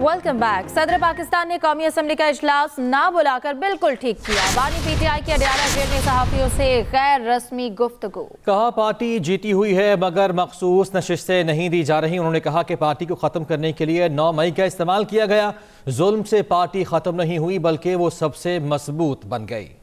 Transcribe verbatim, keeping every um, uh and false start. Welcome back. सदर पाकिस्तान ने कौमी असम्बली का इजलास ना बुलाकर बिल्कुल ठीक किया। बानी पीटीआई के अडियाला जेल में सहाफियों से गैर रस्मी गुफ्तगू। कहा पार्टी जीती हुई है मगर मखसूस नशिस्तें नहीं दी जा रही। उन्होंने कहा कि पार्टी को खत्म करने के लिए नौ मई का इस्तेमाल किया गया। जुल्म से पार्टी खत्म नहीं हुई बल्कि वो सबसे मजबूत बन गई।